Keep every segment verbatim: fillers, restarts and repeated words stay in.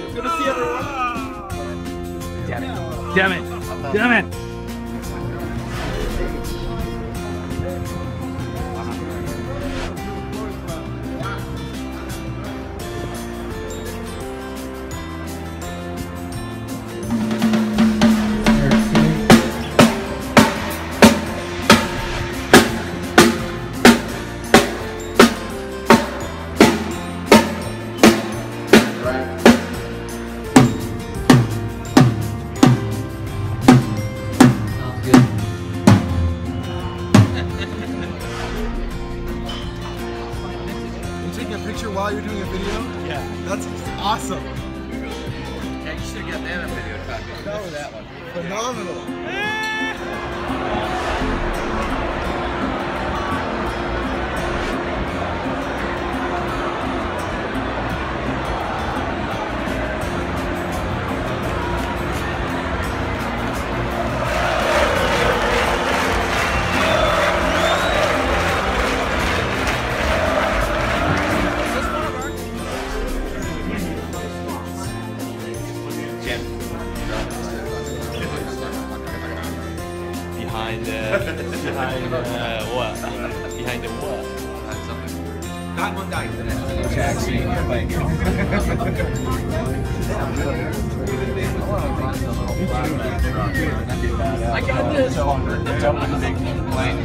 It's good to see everyone. Damn it. Damn it. Damn it. Picture while you're doing a video? Yeah. That's awesome. Yeah, you should get that in a video copy. That was that one. Phenomenal. Behind the, behind uh, what? Behind the what? Not one died. Jackson, you're like, I got this. Behind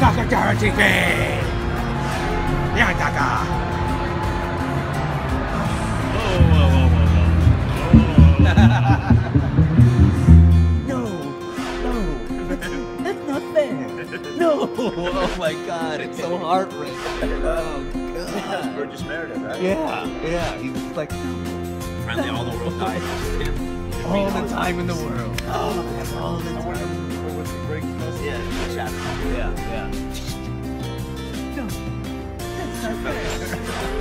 Dara Dara Jigbee! Behind Dara! Whoa, whoa, whoa, whoa, whoa. No, no, that's not fair. No! Oh my god, it's so heartbreaking. Oh god. It's Burgess Meredith, right? Yeah, yeah, he was like friendly all the world died. All the time in the world. Oh, all the time. Yeah, yeah, yeah. No, that's not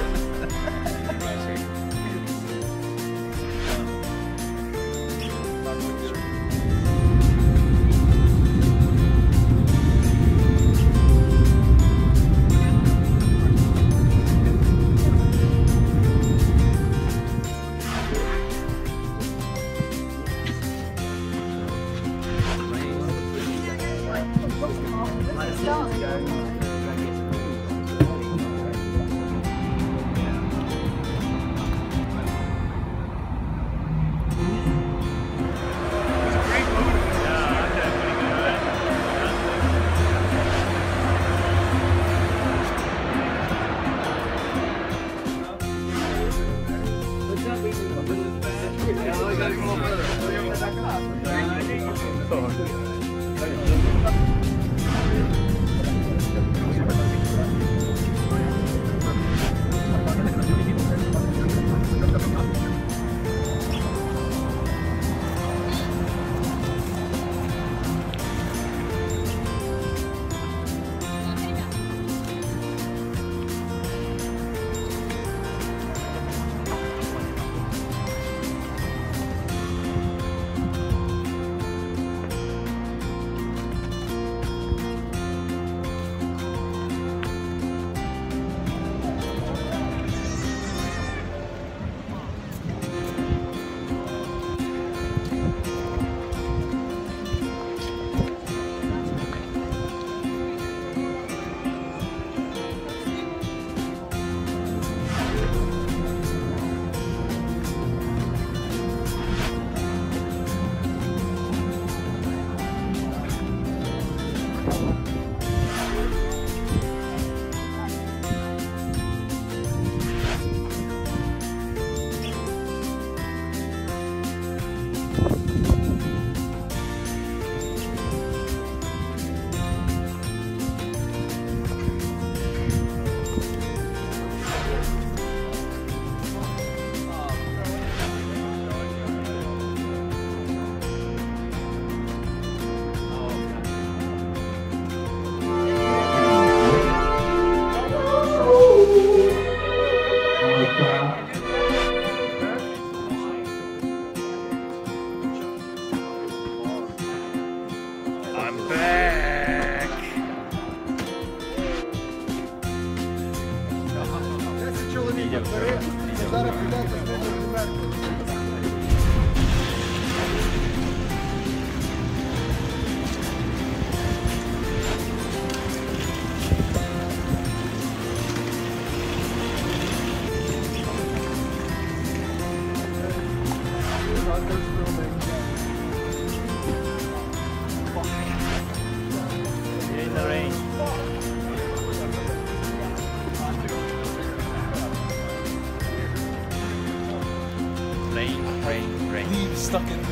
stuck in me.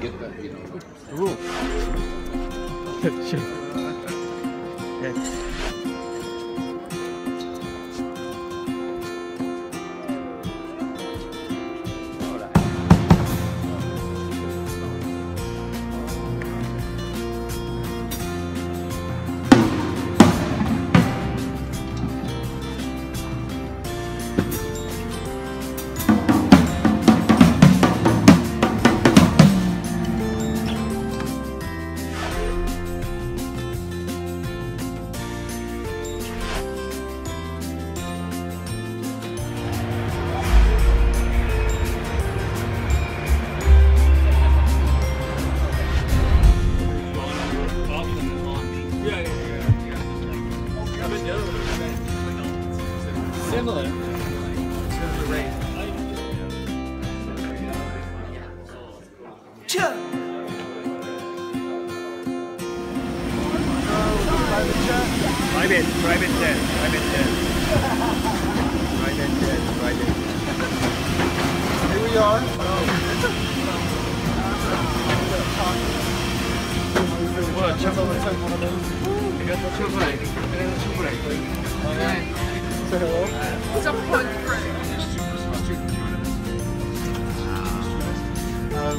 Get that, you know. Ooh. Good shit. Similar to the rain. Private, private jet, private jet. Private jet, private jet. Here we are. What? Chocolate. I got Hello. What's up, my friend? Um,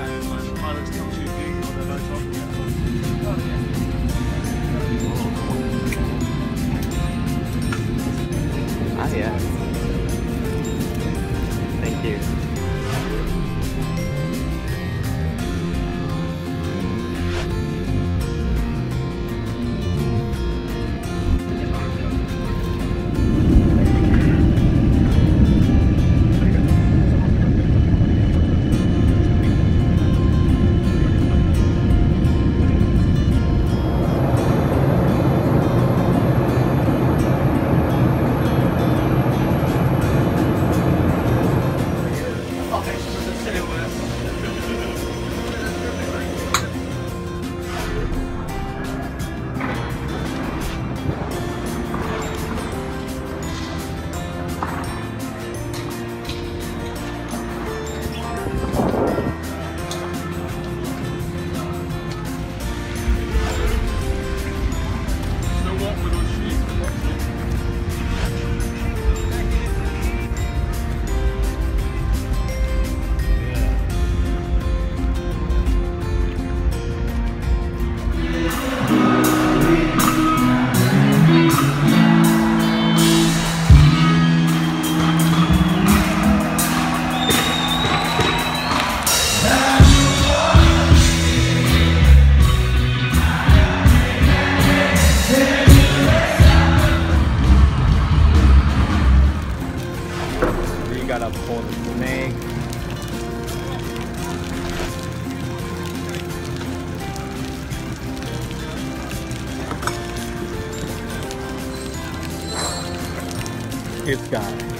and my pilot's come too big on the night off. Oh, yeah. Ah, yeah. Thank you. It's gone.